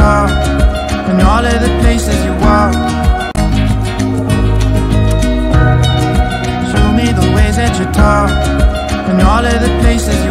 car and all of the places you walk. Show me the ways that you talk and all of the places you